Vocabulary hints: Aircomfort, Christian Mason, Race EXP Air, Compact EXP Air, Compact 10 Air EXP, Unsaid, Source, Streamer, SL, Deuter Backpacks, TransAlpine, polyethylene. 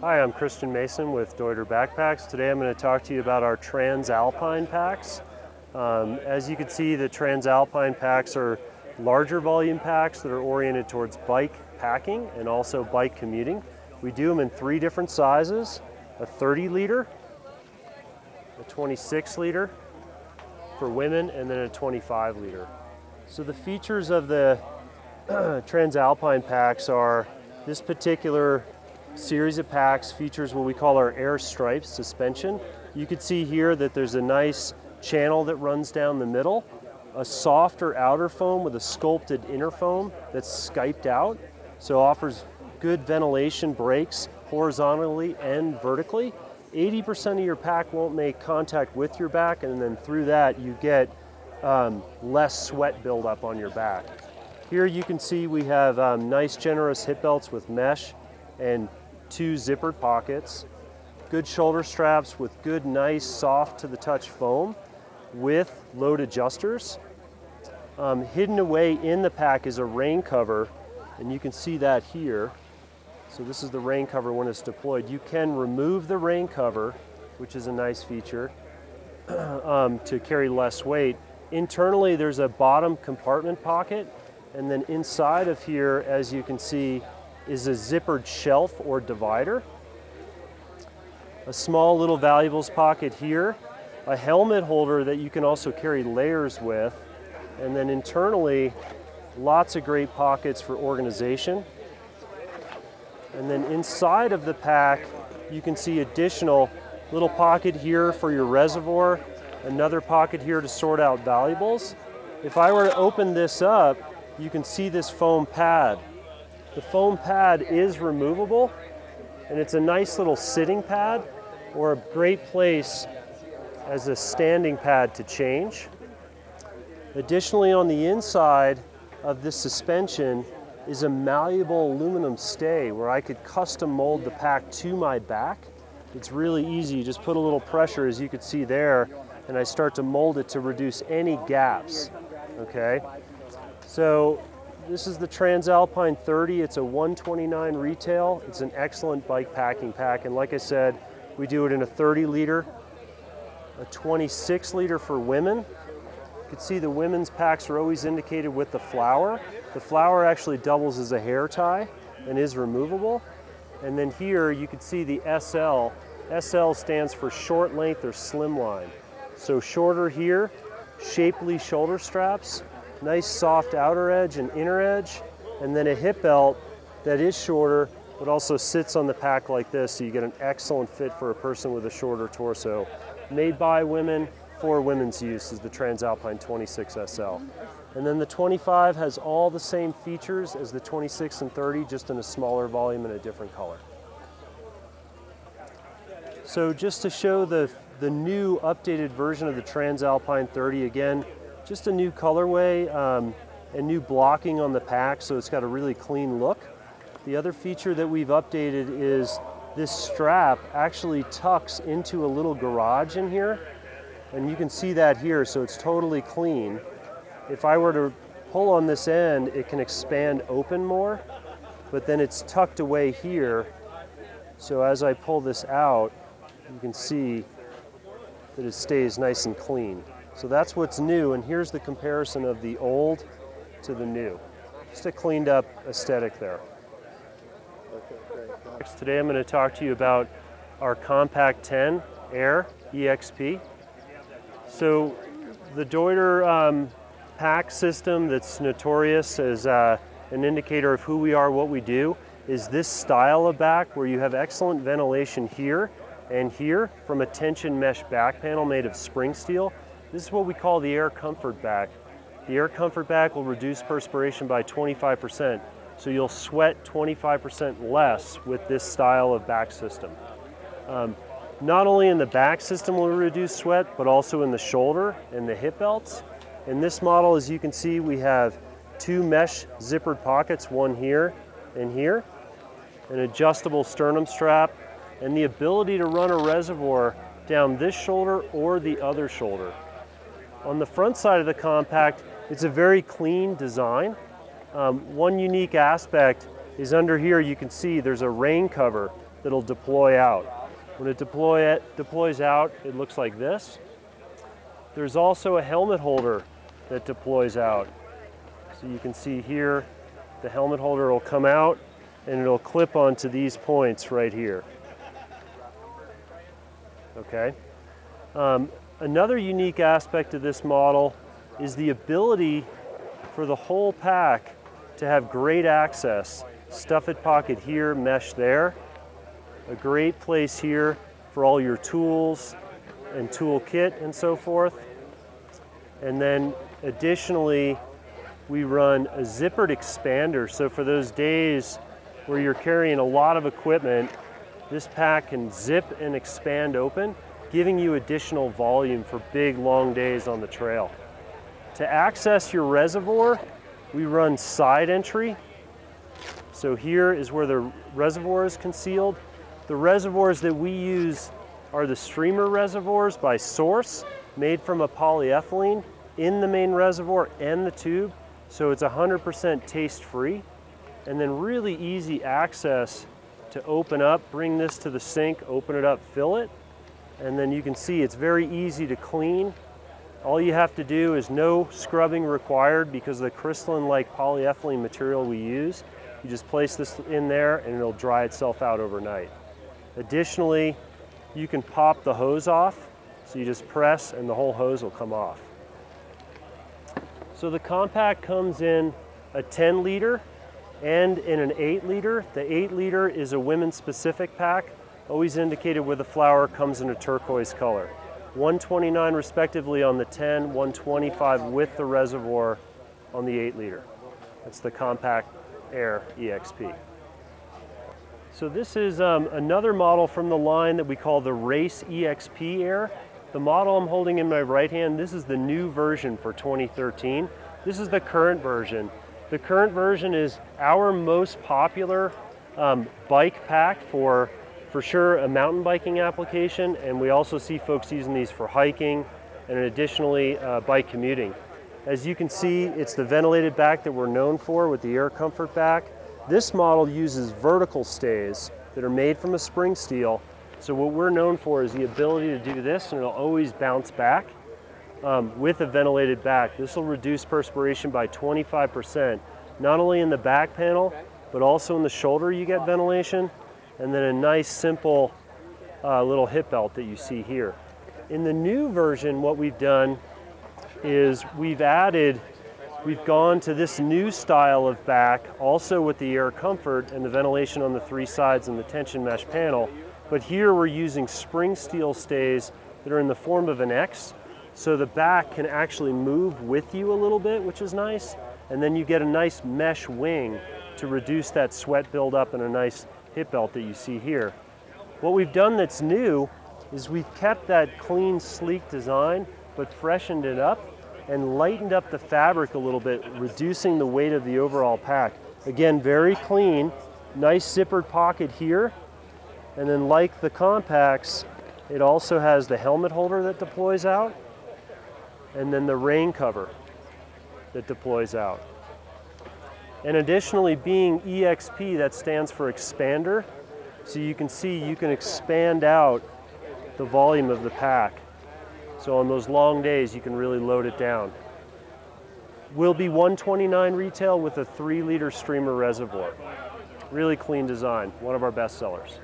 Hi, I'm Christian Mason with Deuter Backpacks. Today I'm going to talk to you about our TransAlpine packs. As you can see, the TransAlpine packs are larger volume packs that are oriented towards bike packing and also bike commuting. We do them in three different sizes, a 30 liter, a 26 liter for women, and then a 25 liter. So the features of the TransAlpine packs are this particular series of packs features what we call our air stripe suspension. You can see here that there's a nice channel that runs down the middle, a softer outer foam with a sculpted inner foam that's skyped out, so offers good ventilation breaks horizontally and vertically. 80% of your pack won't make contact with your back, and then through that you get less sweat buildup on your back. Here you can see we have nice generous hip belts with mesh and two zippered pockets, good shoulder straps with good, nice, soft to the touch foam with load adjusters. Hidden away in the pack is a rain cover, and you can see that here. So this is the rain cover when it's deployed. You can remove the rain cover, which is a nice feature, to carry less weight. Internally, there's a bottom compartment pocket, and then inside of here, as you can see, is a zippered shelf or divider, a small little valuables pocket here, a helmet holder that you can also carry layers with, and then internally, lots of great pockets for organization. And then inside of the pack, you can see additional little pocket here for your reservoir, another pocket here to sort out valuables. If I were to open this up, you can see this foam pad. The foam pad is removable, and it's a nice little sitting pad or a great place as a standing pad to change. Additionally, on the inside of this suspension is a malleable aluminum stay where I could custom mold the pack to my back. It's really easy. You just put a little pressure, as you could see there, and I start to mold it to reduce any gaps. Okay, so this is the TransAlpine 30. It's a $129 retail. It's an excellent bike packing pack. And like I said, we do it in a 30 liter, a 26 liter for women. You can see the women's packs are always indicated with the flower. The flower actually doubles as a hair tie and is removable. And then here you can see the SL. SL stands for short length or slim line. So shorter here, shapely shoulder straps, nice soft outer edge and inner edge, and then a hip belt that is shorter but also sits on the pack like this, so you get an excellent fit for a person with a shorter torso. Made by women for women's use is the TransAlpine 26 SL. And then the 25 has all the same features as the 26 and 30, just in a smaller volume and a different color. So just to show the new updated version of the TransAlpine 30 again, just a new colorway and new blocking on the pack, so it's got a really clean look. The other feature that we've updated is this strap actually tucks into a little garage in here, and you can see that here, so it's totally clean. If I were to pull on this end, it can expand open more, but then it's tucked away here. So as I pull this out, you can see that it stays nice and clean. So that's what's new, and here's the comparison of the old to the new. Just a cleaned up aesthetic there. Today I'm going to talk to you about our Compact 10 Air EXP. So the Deuter pack system that's notorious as an indicator of who we are, what we do, is this style of back where you have excellent ventilation here and here from a tension mesh back panel made of spring steel. This is what we call the Aircomfort back. The Aircomfort back will reduce perspiration by 25%, so you'll sweat 25% less with this style of back system. Not only in the back system will reduce sweat, but also in the shoulder and the hip belts. In this model, as you can see, we have two mesh zippered pockets, one here, an adjustable sternum strap, and the ability to run a reservoir down this shoulder or the other shoulder. On the front side of the Compact, it's a very clean design. One unique aspect is under here, you can see there's a rain cover that'll deploy out. When it deploys out, it looks like this. There's also a helmet holder that deploys out. So you can see here, the helmet holder will come out and it'll clip onto these points right here. Okay. Another unique aspect of this model is the ability for the whole pack to have great access. Stuff it pocket here, mesh there. A great place here for all your tools and toolkit and so forth. And then additionally, we run a zippered expander. So for those days where you're carrying a lot of equipment, this pack can zip and expand open, giving you additional volume for big, long days on the trail. To access your reservoir, we run side entry. So here is where the reservoir is concealed. The reservoirs that we use are the Streamer reservoirs by Source, made from a polyethylene in the main reservoir and the tube. So it's 100% taste-free, and then really easy access to open up, bring this to the sink, open it up, fill it, and then you can see it's very easy to clean. All you have to do is no scrubbing required because of the crystalline-like polyethylene material we use. You just place this in there and it'll dry itself out overnight. Additionally, you can pop the hose off, so you just press and the whole hose will come off. So the Compact comes in a 10 liter and in an 8 liter. The 8 liter is a women's specific pack, always indicated with a flower, comes in a turquoise color. $129 respectively on the 10, $125 with the reservoir on the 8 liter. That's the Compact Air EXP. So this is another model from the line that we call the Race EXP Air. The model I'm holding in my right hand, this is the new version for 2013. This is the current version. The current version is our most popular bike pack for sure, a mountain biking application, and we also see folks using these for hiking and additionally bike commuting. As you can see, it's the ventilated back that we're known for with the Aircomfort back. This model uses vertical stays that are made from a spring steel. So what we're known for is the ability to do this, and it'll always bounce back with a ventilated back. This will reduce perspiration by 25%, not only in the back panel, but also in the shoulder you get ventilation, and then a nice simple little hip belt that you see here. In the new version, what we've done is we've gone to this new style of back, also with the Aircomfort and the ventilation on the three sides and the tension mesh panel. But here we're using spring steel stays that are in the form of an X, so the back can actually move with you a little bit, which is nice. And then you get a nice mesh wing to reduce that sweat buildup and a nice hip belt that you see here. What we've done that's new is we've kept that clean, sleek design, but freshened it up and lightened up the fabric a little bit, reducing the weight of the overall pack. Again, very clean, nice zippered pocket here. And then like the Compacts, it also has the helmet holder that deploys out, and then the rain cover that deploys out. And additionally, being EXP, that stands for expander. So you can see you can expand out the volume of the pack. So on those long days, you can really load it down. Will be $129 retail with a 3 liter Streamer reservoir. Really clean design, one of our best sellers.